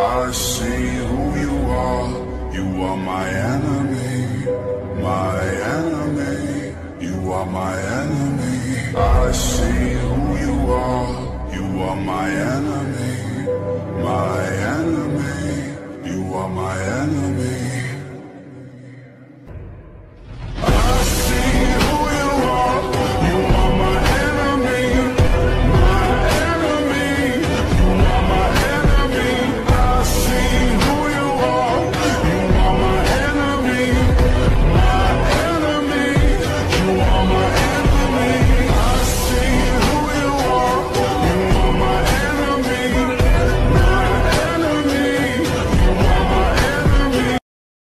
I see who you are my enemy, my enemy, you are my enemy. I see who you are my enemy, my enemy, you are my enemy.